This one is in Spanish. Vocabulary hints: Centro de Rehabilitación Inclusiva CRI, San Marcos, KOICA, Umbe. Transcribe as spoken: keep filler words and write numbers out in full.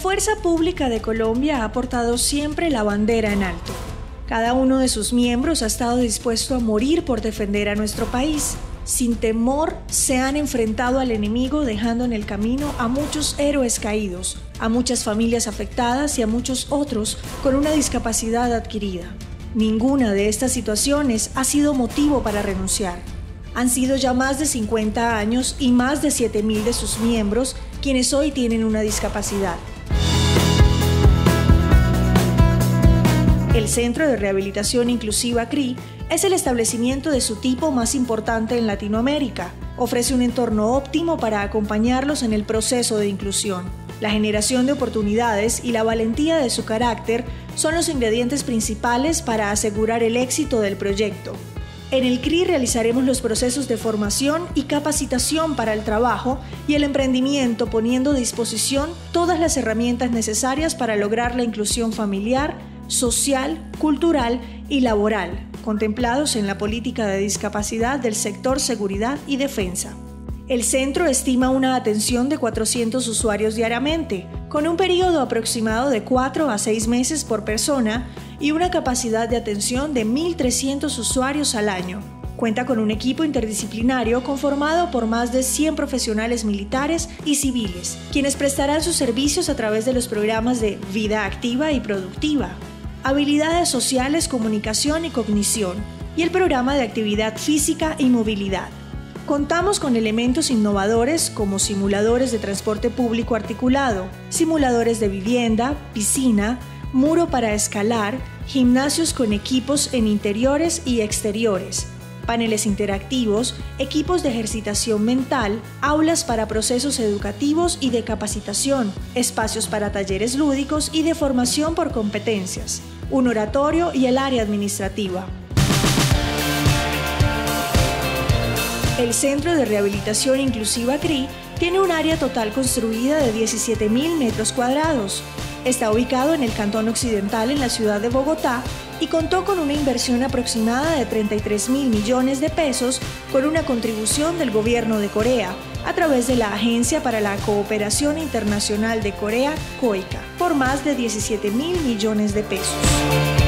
Fuerza Pública de Colombia ha portado siempre la bandera en alto. Cada uno de sus miembros ha estado dispuesto a morir por defender a nuestro país. Sin temor, se han enfrentado al enemigo, dejando en el camino a muchos héroes caídos, a muchas familias afectadas y a muchos otros con una discapacidad adquirida. Ninguna de estas situaciones ha sido motivo para renunciar. Han sido ya más de cincuenta años y más de siete mil de sus miembros quienes hoy tienen una discapacidad. El Centro de Rehabilitación Inclusiva C R I es el establecimiento de su tipo más importante en Latinoamérica. Ofrece un entorno óptimo para acompañarlos en el proceso de inclusión. La generación de oportunidades y la valentía de su carácter son los ingredientes principales para asegurar el éxito del proyecto. En el C R I realizaremos los procesos de formación y capacitación para el trabajo y el emprendimiento, poniendo a disposición todas las herramientas necesarias para lograr la inclusión familiar, social, cultural y laboral, contemplados en la política de discapacidad del sector Seguridad y Defensa. El centro estima una atención de cuatrocientos usuarios diariamente, con un periodo aproximado de cuatro a seis meses por persona, y una capacidad de atención de mil trescientos usuarios al año. Cuenta con un equipo interdisciplinario conformado por más de cien profesionales militares y civiles, quienes prestarán sus servicios a través de los programas de Vida Activa y Productiva, Habilidades Sociales, Comunicación y Cognición, y el programa de Actividad Física y Movilidad. Contamos con elementos innovadores como simuladores de transporte público articulado, simuladores de vivienda, piscina, muro para escalar, gimnasios con equipos en interiores y exteriores, paneles interactivos, equipos de ejercitación mental, aulas para procesos educativos y de capacitación, espacios para talleres lúdicos y de formación por competencias, un oratorio y el área administrativa. El Centro de Rehabilitación Inclusiva C R I tiene un área total construida de diecisiete mil metros cuadrados. Está ubicado en el Cantón Occidental, en la ciudad de Bogotá, y contó con una inversión aproximada de treinta y tres mil millones de pesos con una contribución del gobierno de Corea a través de la Agencia para la Cooperación Internacional de Corea, KOICA, por más de diecisiete mil millones de pesos.